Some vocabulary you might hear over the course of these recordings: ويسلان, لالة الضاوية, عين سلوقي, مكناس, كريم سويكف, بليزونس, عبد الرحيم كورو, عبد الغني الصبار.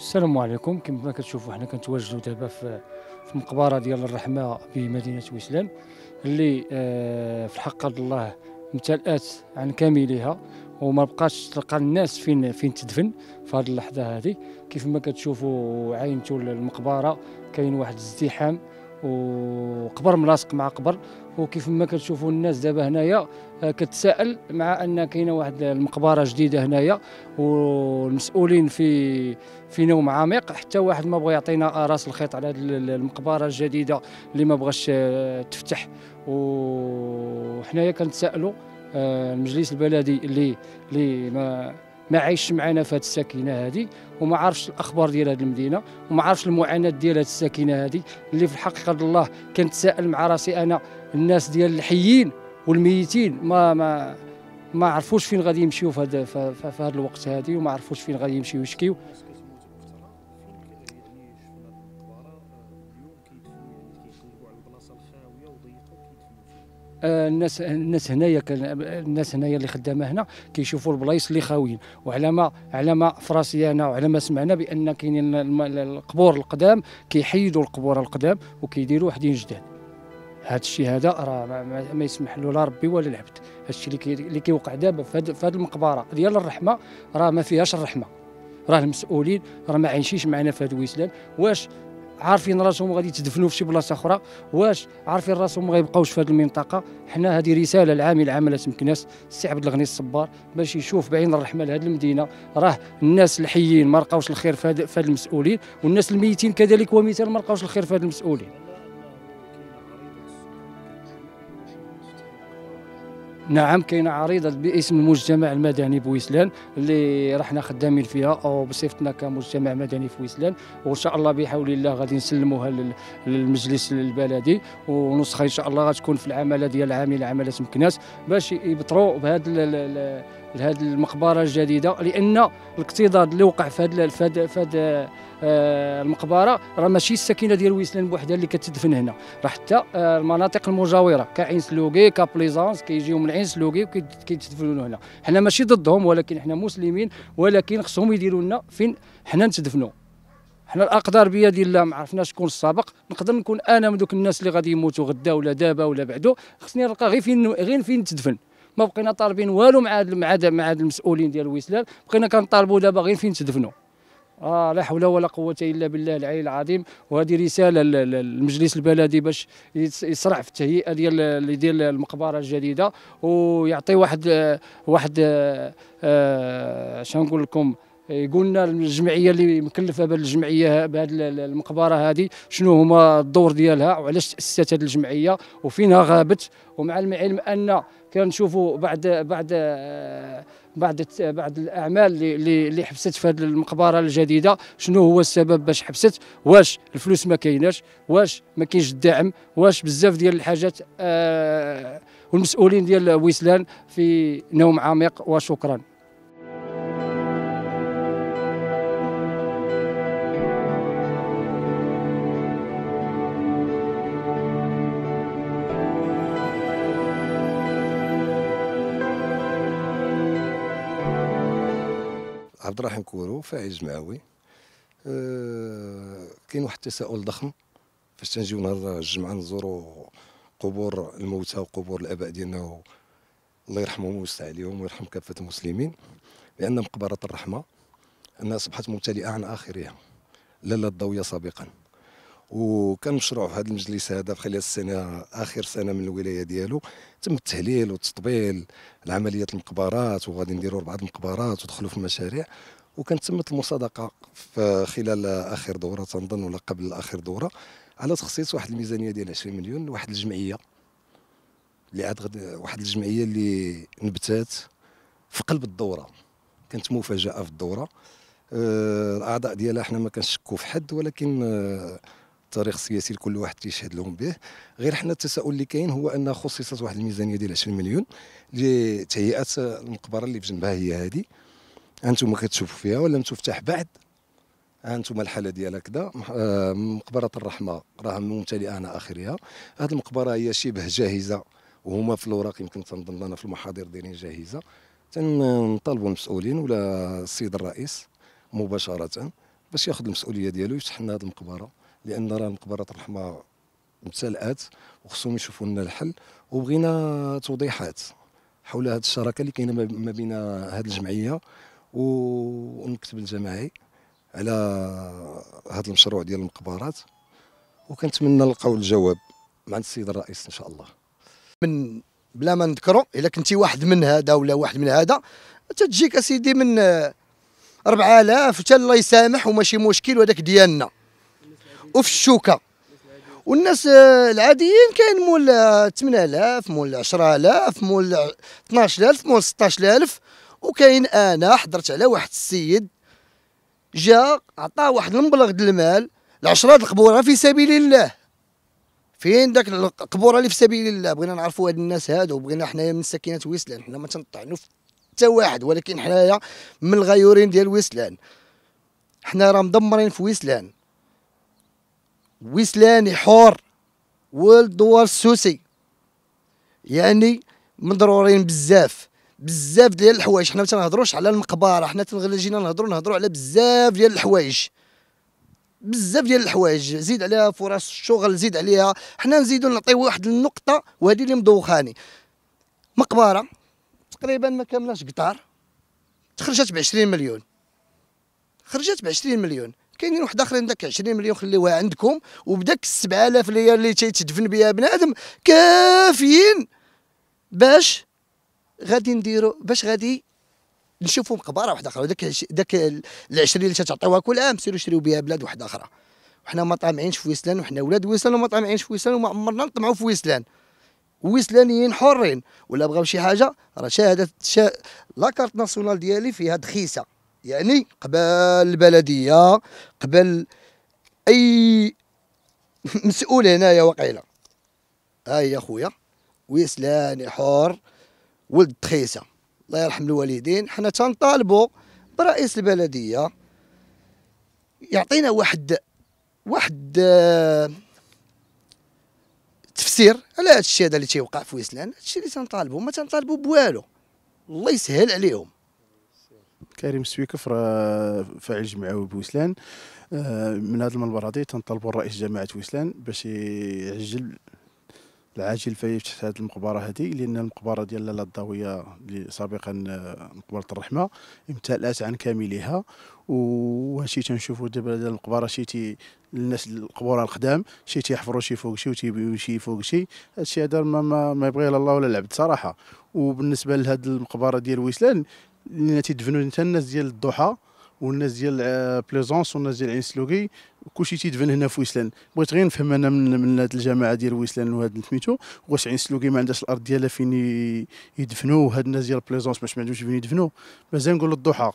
السلام عليكم. كما كتشوفوا حنا كنتواجدوا دابا في المقبره ديال الرحمه بمدينه ويسلان، اللي في الحق الله امتلأت عن كاملها وما بقاش تلقى الناس فين تدفن في هذه اللحظه هذه. كيف ما كتشوفوا عينتوا المقبره كاين واحد الازدحام وقبر ملاصق مع قبر، وكيف ما كتشوفوا الناس دابا هنايا كتسائل مع ان كاينه واحد المقبره جديده هنايا، والمسؤولين في نوم عميق، حتى واحد ما بغى يعطينا راس الخيط على هذه المقبره الجديده اللي ما بغاش تفتح. وحنايا كنتسائلوا المجلس البلدي اللي ما عايش معنا في هذه الساكنه هذه، وما عارفش الاخبار ديال هذه المدينه، وما عارفش المعاناه ديال هذه الساكنه هذه، اللي في الحقيقه الله كنتسائل مع راسي انا، الناس ديال الحيين والميتين ما عرفوش فين غادي يمشيو في هذا الوقت هذه، وما عرفوش فين غادي يمشيو يشكيو. الناس هنايا اللي خدامه هنا كيشوفوا البلايص اللي خاويين، وعلى ما في راسي انا وعلى ما سمعنا بان كاينين القبور القدام كيحيدوا القبور القدام وكيديروا وحدين جداد. هذا الشيء هذا راه ما يسمح له لا ربي ولا العبد. هذا الشيء اللي كيوقع دابا في هذه المقبره ديال الرحمه راه ما فيهاش الرحمه، راه المسؤولين راه ما عايشينش معنا في هذا ويسلان. واش عارفين راسهم غادي تدفنوا في شي بلاصه اخرى؟ واش عارفين راسهم ما غيبقاوش في هذه المنطقه؟ حنا هذه رساله العامل عامله مكناس السي عبد الغني الصبار باش يشوف بعين الرحمه لهذه المدينه. راه الناس الحيين ما لقاوش الخير في هذه المسؤولين، والناس الميتين كذلك ومثال ما لقاوش الخير في هذه المسؤولين. نعم، كاينه عريضه باسم المجتمع المدني بويسلان اللي رحنا خدامين فيها او بصفتنا كمجتمع مدني في ويسلان، وان شاء الله بحول الله غادي نسلموها للمجلس البلدي، ونسخه ان شاء الله غتكون في العماله ديال عامل عماله مكناس باش يبطروا بهذه المقبره الجديده، لان الاكتظاظ اللي وقع في هذه المقبره راه ماشي الساكنه ديال ويسلان بوحدها اللي كتدفن هنا، راه حتى المناطق المجاوره كعين سلوقي كبليزونس كيجيو من عين سلوقي وكيتدفنوا هنا. حنا ماشي ضدهم، ولكن حنا مسلمين، ولكن خصهم يديروا لنا فين حنا نتدفنوا. حنا الاقدار بيد الله، ما عرفناش شكون السابق. نقدر نكون انا من دوك الناس اللي غادي يموتوا غدا ولا دابا ولا بعدو، خصني نلقى غير فين نتدفن. ما بقينا طالبين والو مع هاد المسؤولين ديال ويسلان، بقينا كنطالبوا دابا غير فين تدفنوا. لا حول ولا قوه الا بالله العلي العظيم. وهذه رساله للمجلس البلدي باش يسرع في التهيئه ديال المقبره الجديده، ويعطي واحد شنو نقول لكم، يقول لنا الجمعيه اللي مكلفه بالجمعيه بهذه المقبره هذه شنو هما الدور ديالها وعلاش تاسست هذه الجمعيه وفينها غابت. ومع العلم ان كنشوفوا بعد الاعمال اللي حبست في هذه المقبره الجديده، شنو هو السبب باش حبست؟ واش الفلوس ما كايناش؟ واش ما كاينش الدعم؟ واش بزاف ديال الحاجات؟ والمسؤولين ديال ويسلان في نوم عميق. وشكرا. عبد الرحيم كورو، فاعل معاوي. كاين واحد التساؤل ضخم فاش تنجيو نهار الجمعه نزورو قبور الموتى وقبور الاباء ديالنا الله يرحمهم ويوسع عليهم ويرحم كافه المسلمين، لان مقبره الرحمه انها اصبحت ممتلئه عن اخرها. لالة الضاوية سابقا، وكان مشروع هذا المجلس هذا في خلال السنه اخر سنه من الولايه ديالو تم التهليل والتطبيل العمليات المقبرات، وغادي نديروا 4 المقبرات ودخلوا في المشاريع، وكان تمت المصادقه في خلال اخر دوره تنظن ولا قبل اخر دوره على تخصيص واحد الميزانيه ديال 20 مليون لواحد الجمعيه اللي عاد واحد الجمعيه اللي نبتات في قلب الدوره كانت مفاجاه في الدوره. الاعضاء ديالها حنا ما كنشكوا في حد، ولكن التاريخ السياسي لكل واحد تيشهد لهم به. غير حنا التساؤل اللي كاين هو ان خصصت واحد الميزانيه ديال 20 مليون لتهيئه المقبره اللي بجنبها هي هذه، انتم كتشوفوا فيها ولا متفتح بعد، انتم الحاله ديالها كذا. مقبره الرحمه راه ممتلئه على اخرها، هذه المقبره هي شبه جاهزه وهما في الوراق يمكن تنظن لنا في المحاضر دايرين جاهزه. تنطالبوا المسؤولين ولا السيد الرئيس مباشره باش ياخذ المسؤوليه ديالو ويفتح لنا هذه المقبره، لان راه مقبره الرحمه امتلأت وخصهم يشوفوا لنا الحل. وبغينا توضيحات حول هذه الشراكه اللي كاينه ما بين هذه الجمعيه والمكتب الجماعي على هذا المشروع ديال المقبرات، وكنتمنى نلقاو الجواب مع السيد الرئيس ان شاء الله. من بلا ما نذكروا، الا كنتي واحد من هذا ولا واحد من هذا تتجيك اسيدي من 4000 حتى الله يسامح وماشي مشكل، وهذاك ديالنا وفي الشوكه. والناس العاديين كاين مول 8000 مول 10000 مول 12000 مول 16000. وكاين انا حضرت على واحد السيد جا عطاه واحد المبلغ ديال المال ل10 القبوره في سبيل الله. فين داك القبوره اللي في سبيل الله؟ بغينا نعرفوا هاد الناس هادو. وبغينا حنايا من ساكنه ويسلان، حنا ما تنطعنوا في حتى واحد، ولكن حنايا من الغيورين ديال ويسلان، حنا راه مدمرين في ويسلان. ويسلاني حور ولد دوار السوسي، يعني مضرورين بزاف بزاف ديال الحوايج. حنا ما تنهضروش على المقبره، حنا تنجينا نهضروا على بزاف ديال الحوايج، بزاف ديال الحوايج. زيد عليها فرص الشغل، زيد عليها، حنا نزيدو نعطيو واحد النقطه وهذه اللي مدوخاني. مقبره تقريبا ما كاملاش قطار، تخرجت ب 20 مليون، خرجت ب 20 مليون. كاينين واحد اخرين داك 20 مليون خليوها عندكم، وبداك 7000 ريال اللي تيتدفن بها بنادم كافيين باش غادي نديرو، باش غادي نشوفوا مقبره واحده اخرى. داك ال 20 اللي تعطيوها كل عام سيروا شريوا بها بلاد واحده اخرى. وحنا ما طامعينش في ويسلان، وحنا ولاد ويسلان وما طامعينش في ويسلان وما عمرنا نطمعوا في ويسلان. ويسلانيين حرين، ولا بغاو شي حاجه راه شهاده لا كارت ناسيونال ديالي فيها دخيسه، يعني قبل البلديه قبل اي مسؤول هنايا وقيله. ها هي خويا ويسلاني حر ولد دخيسه الله يرحم الوالدين. حنا تنطالبوا برئيس البلديه يعطينا واحد تفسير على هذا الشيء هذا اللي تيوقع في ويسلان. هذا الشيء اللي تنطالبوا، ما تنطالبوا بوالو، الله يسهل عليهم. كريم سويكف فاعل جمعوي بويسلان. من هذا المنبر هذا تنطالبوا الرئيس جماعه ويسلان باش يعجل العاجل في تحت هذه المقبره هذه، لان المقبره ديال لالة الضاوية اللي سابقا مقبره الرحمه امتلأت عن كاملها. وهادشي تنشوفوا دابا ديال المقبره، شي الناس القبوره القدام شي تيحفروا شي فوق شي وتيمشي فوق شي. هادشي هذا ما يبغيه لا الله ولا العبد صراحه. وبالنسبه لهاد المقبره ديال ويسلان اللي تيدفنوا حتى الناس ديال الضحى والناس ديال بليزونس والناس ديال عين سلوقي، كلشي تيدفن هنا في ويسلان. بغيت غير نفهم انا من هاد الجماعه ديال ويسلان وهاد سميتو، واش عين سلوقي ما عندهاش الارض ديالها فين يدفنوا، وهاد الناس ديال بليزونس باش ما عندهمش فين يدفنوا. مازال نقول الضحى،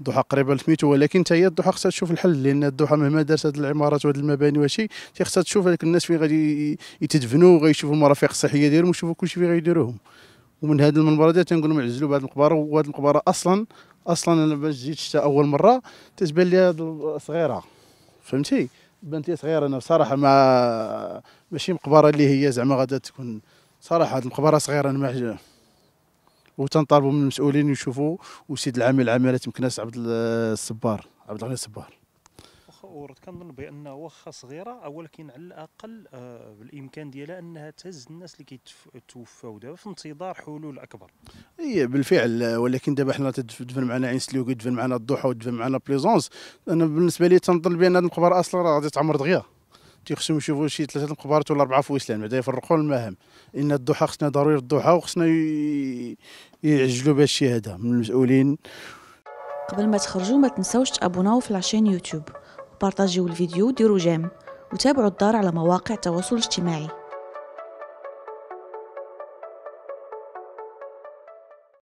الضحى قريبه لسميتو، ولكن حتى هي الضحى خصها تشوف الحل، لان الضحى مهما دارت هاد العمارات وهاد المباني وهادشي خصها تشوف هاديك الناس فين غادي يتدفنوا، وغايشوفوا المرافق الصحيه ديالهم ويشوفوا كلشي فين غيديروهم. ومن هاد المنبر هذا تنقول لهم عزلوا بهاد المقبره. وهاد المقبره اصلا انا باش جيت شتا اول مره تتبان لي صغيره، فهمتي، بانت لي صغيره. انا بصراحه ما ماشي مقبره اللي هي زعما غادا تكون صراحه، هاد المقبره صغيره. انا ما وتنطالبوا من المسؤولين يشوفوا، وسيد العامل عمالات مكناس عبد الغني الصبار، ورد كنظن بانه واخا صغيره ولكن على الاقل بالامكان ديالها انها تهز الناس اللي كيتوفاو دابا في انتظار حلول اكبر. اي بالفعل، ولكن دابا حنا تدفن معنا عين سلوقي، تدفن معنا الضحى، وتدفن معنا بليزونس. انا بالنسبه لي تنظن بان هاد المقبره اصلا راه غادي تعمر دغيا، تيخصهم يشوفوا شي ثلاثه المقبرات ولا اربعه في ويسلان بعدا يفرقوا المهام. ان الضحى خصنا ضروري الضحى، وخصنا يعجلوا بهذا الشيء هذا من المسؤولين. قبل ما تخرجوا ما تنساوش تابوناو في العشان يوتيوب، بارطاجيو الفيديو، ديروا جيم، وتابعوا الدار على مواقع التواصل الاجتماعي.